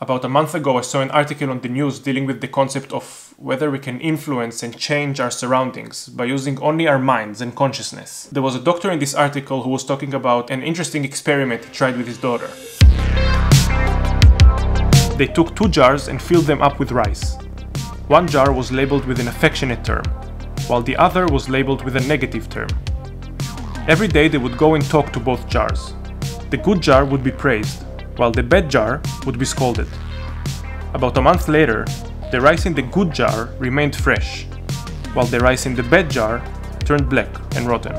About a month ago, I saw an article on the news dealing with the concept of whether we can influence and change our surroundings by using only our minds and consciousness. There was a doctor in this article who was talking about an interesting experiment he tried with his daughter. They took two jars and filled them up with rice. One jar was labeled with an affectionate term, while the other was labeled with a negative term. Every day they would go and talk to both jars. The good jar would be praised, while the bad jar would be scalded. About a month later, the rice in the good jar remained fresh, while the rice in the bad jar turned black and rotten.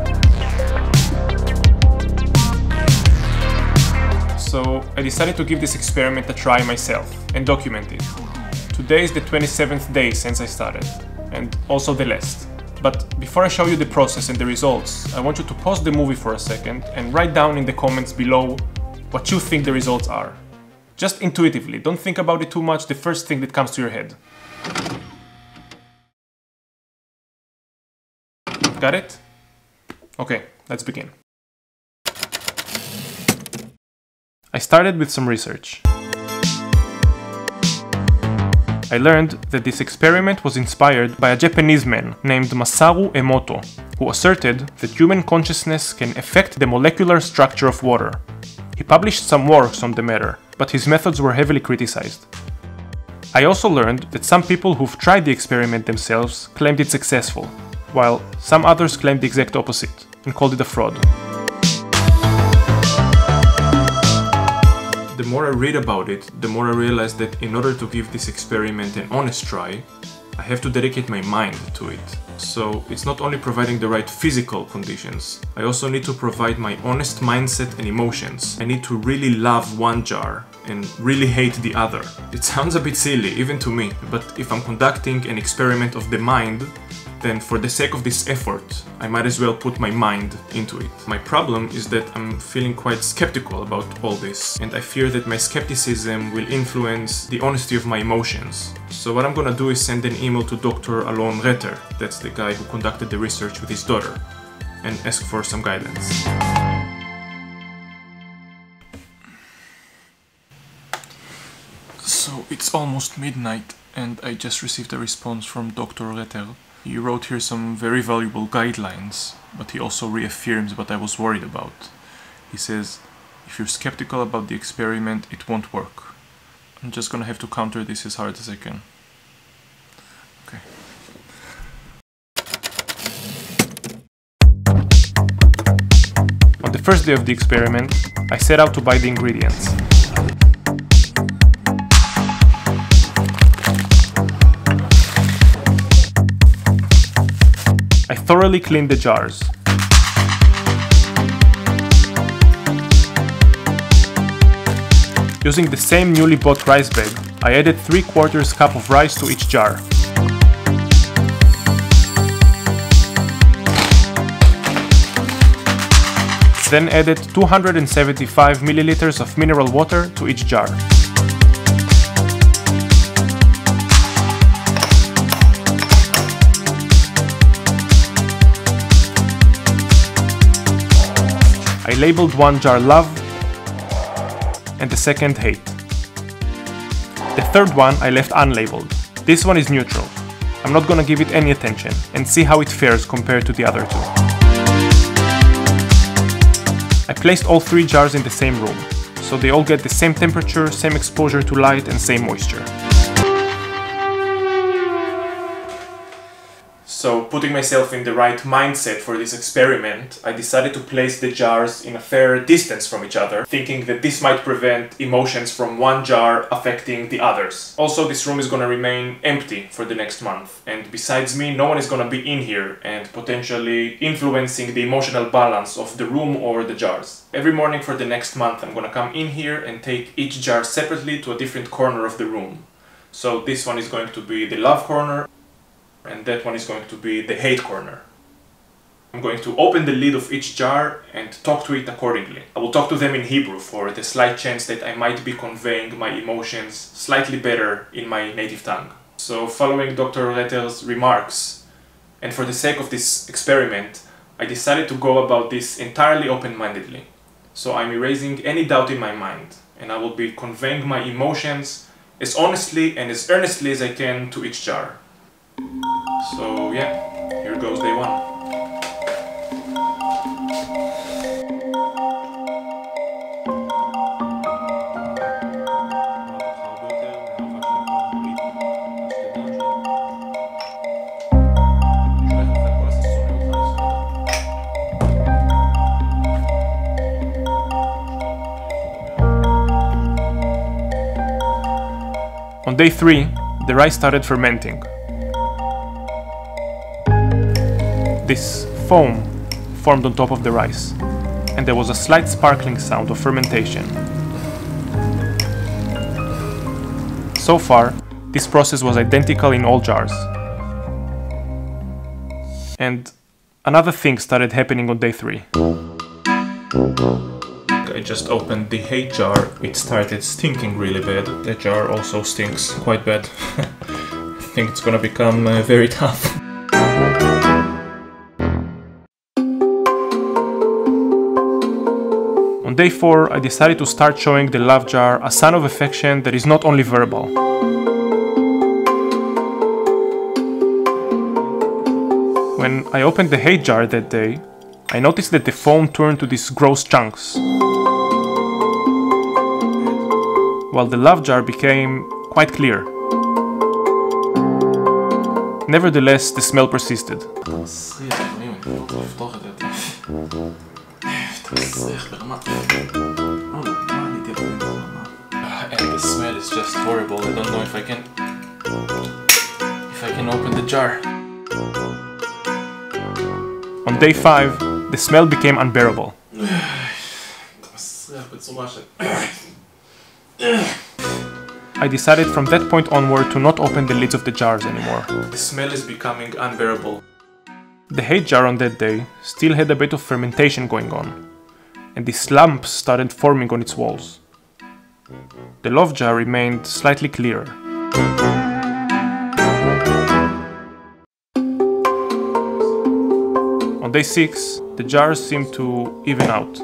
So I decided to give this experiment a try myself and document it. Today is the 27th day since I started, and also the last. But before I show you the process and the results, I want you to pause the movie for a second and write down in the comments below what you think the results are. Just intuitively, don't think about it too much, the first thing that comes to your head. Got it? Okay, let's begin. I started with some research. I learned that this experiment was inspired by a Japanese man named Masaru Emoto, who asserted that human consciousness can affect the molecular structure of water. He published some works on the matter, but his methods were heavily criticized. I also learned that some people who've tried the experiment themselves claimed it successful, while some others claimed the exact opposite and called it a fraud. The more I read about it, the more I realized that in order to give this experiment an honest try, I have to dedicate my mind to it. So it's not only providing the right physical conditions, I also need to provide my honest mindset and emotions. I need to really love one jar and really hate the other. It sounds a bit silly, even to me, but if I'm conducting an experiment of the mind, then for the sake of this effort, I might as well put my mind into it. My problem is that I'm feeling quite skeptical about all this, and I fear that my skepticism will influence the honesty of my emotions. So what I'm gonna do is send an email to Dr. Alon Reiter, that's the guy who conducted the research with his daughter, and ask for some guidance. So it's almost midnight, and I just received a response from Dr. Reiter. He wrote here some very valuable guidelines, but he also reaffirms what I was worried about. He says, if you're skeptical about the experiment, it won't work. I'm just gonna have to counter this as hard as I can. Okay. On the first day of the experiment, I set out to buy the ingredients. I thoroughly cleaned the jars. Using the same newly bought rice bag, I added 3/4 cup of rice to each jar. Then added 275 milliliters of mineral water to each jar. I labeled one jar love and the second hate. The third one I left unlabeled. This one is neutral. I'm not gonna give it any attention and see how it fares compared to the other two. I placed all three jars in the same room, so they all get the same temperature, same exposure to light and same moisture. So, putting myself in the right mindset for this experiment, I decided to place the jars in a fair distance from each other, thinking that this might prevent emotions from one jar affecting the others. Also, this room is gonna remain empty for the next month, and besides me, no one is gonna be in here and potentially influencing the emotional balance of the room or the jars. Every morning for the next month, I'm gonna come in here and take each jar separately to a different corner of the room. So, this one is going to be the love corner, and that one is going to be the hate corner. I'm going to open the lid of each jar and talk to it accordingly. I will talk to them in Hebrew for the slight chance that I might be conveying my emotions slightly better in my native tongue. So following Dr. Reiter's remarks, and for the sake of this experiment, I decided to go about this entirely open-mindedly. So I'm erasing any doubt in my mind and I will be conveying my emotions as honestly and as earnestly as I can to each jar. So yeah, here goes day one. On day 3, the rice started fermenting. This foam formed on top of the rice, and there was a slight sparkling sound of fermentation. So far, this process was identical in all jars. And another thing started happening on day 3. I just opened the hay jar, it started stinking really bad. The jar also stinks quite bad. I think it's gonna become very tough. On day 4, I decided to start showing the love jar a sign of affection that is not only verbal. When I opened the hay jar that day, I noticed that the foam turned to these gross chunks, while the love jar became quite clear. Nevertheless, the smell persisted. And the smell is just horrible. I don't know if I can open the jar. On day 5, the smell became unbearable. I decided from that point onward to not open the lids of the jars anymore. The smell is becoming unbearable. The hay jar on that day still had a bit of fermentation going on, and these lumps started forming on its walls. The love jar remained slightly clearer. On day 6, the jars seemed to even out.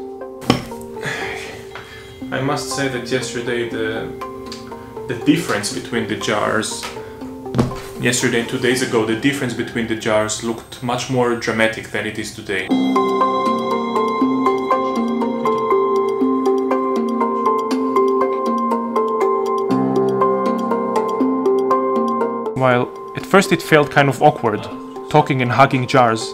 I must say that yesterday the difference between the jars, yesterday and 2 days ago, the difference between the jars looked much more dramatic than it is today. While at first it felt kind of awkward, talking and hugging jars,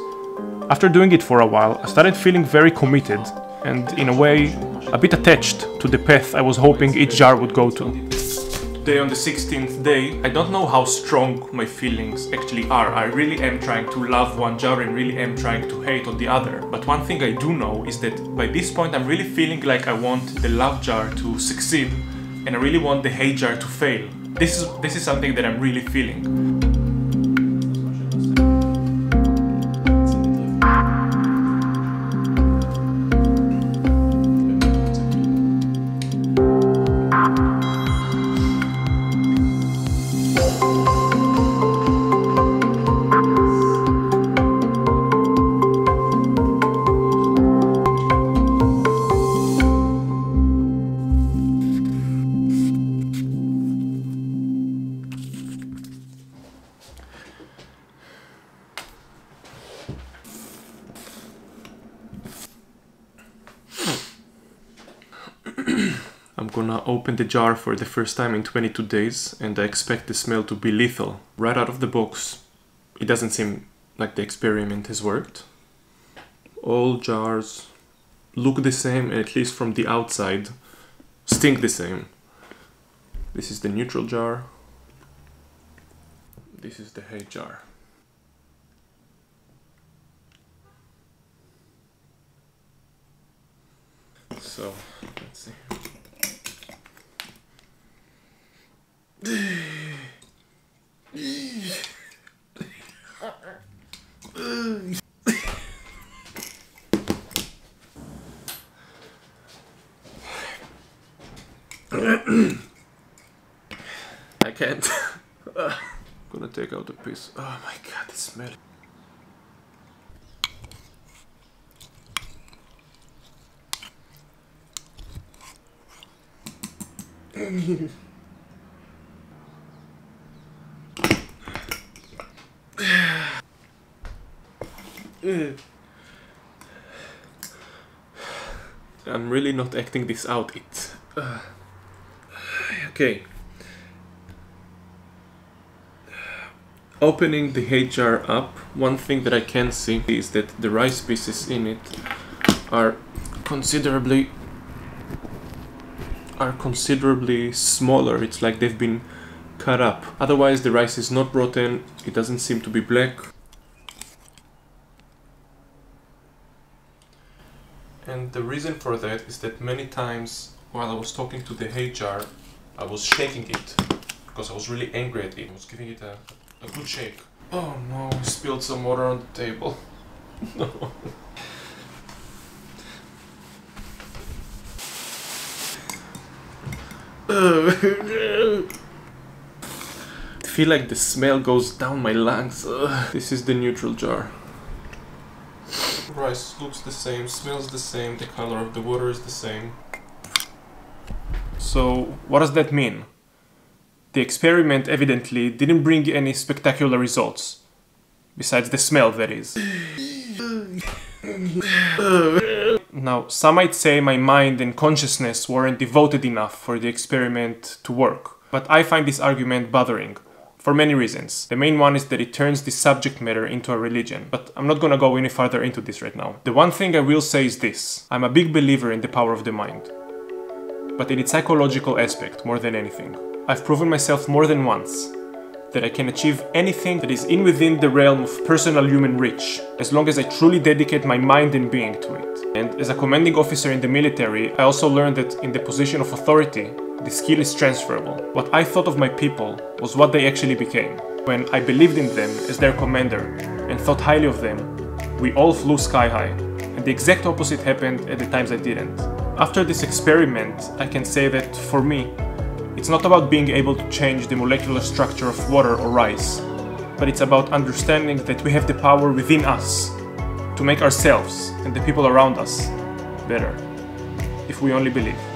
after doing it for a while, I started feeling very committed and, in a way, a bit attached to the path I was hoping each jar would go to. Today, on the 16th day, I don't know how strong my feelings actually are. I really am trying to love one jar and really am trying to hate on the other. But one thing I do know is that by this point I'm really feeling like I want the love jar to succeed and I really want the hate jar to fail. This is something that I'm really feeling. I'm gonna open the jar for the first time in 22 days and I expect the smell to be lethal. Right out of the box, it doesn't seem like the experiment has worked. All jars look the same and at least from the outside stink the same. This is the neutral jar. This is the hay jar. So, let's see. I can't. I'm gonna take out a piece. Oh my god, the smell. I'm really not acting this out. It's okay. Opening the HR up, one thing that I can see is that the rice pieces in it are considerably smaller. It's like they've been cut up. Otherwise, the rice is not rotten. It doesn't seem to be black. And the reason for that is that many times while I was talking to the HR, I was shaking it because I was really angry at it. I was giving it a good shake. Oh no, I spilled some water on the table. No. I feel like the smell goes down my lungs. This is the neutral jar. Rice looks the same, smells the same, the color of the water is the same. So, what does that mean? The experiment evidently didn't bring any spectacular results. Besides the smell, that is. Now, some might say my mind and consciousness weren't devoted enough for the experiment to work. But I find this argument bothering, for many reasons. The main one is that it turns the subject matter into a religion. But I'm not gonna go any further into this right now. The one thing I will say is this. I'm a big believer in the power of the mind. But in its psychological aspect, more than anything. I've proven myself more than once that I can achieve anything that is within the realm of personal human reach, as long as I truly dedicate my mind and being to it. And as a commanding officer in the military, I also learned that in the position of authority, the skill is transferable. What I thought of my people was what they actually became. When I believed in them as their commander and thought highly of them, we all flew sky high. And the exact opposite happened at the times I didn't. After this experiment, I can say that, for me, it's not about being able to change the molecular structure of water or rice, but it's about understanding that we have the power within us to make ourselves and the people around us better, if we only believe.